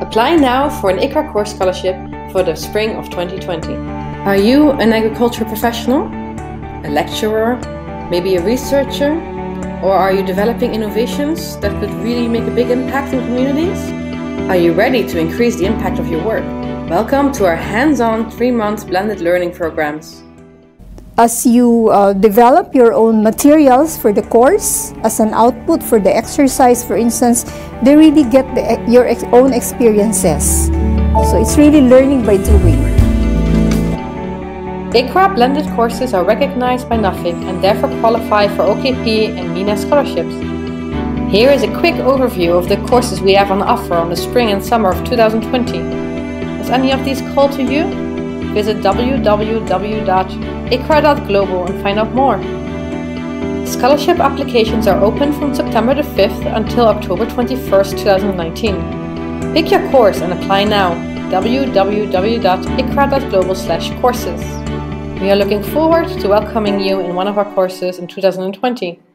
Apply now for an ICRA course scholarship for the spring of 2020. Are you an agriculture professional, a lecturer, maybe a researcher? Or are you developing innovations that could really make a big impact on communities? Are you ready to increase the impact of your work? Welcome to our hands-on 3-month blended learning programs. As you develop your own materials for the course, as an output for the exercise, for instance, they really get your own experiences. So it's really learning by doing. ICRA blended courses are recognized by NAFIC and therefore qualify for OKP and MINA scholarships. Here is a quick overview of the courses we have on offer on the spring and summer of 2020. Does any of these call to you? Visit www.icra.global and find out more. Scholarship applications are open from September the 5th until October 21st, 2019. Pick your course and apply now. www.icra.global/courses. We are looking forward to welcoming you in one of our courses in 2020.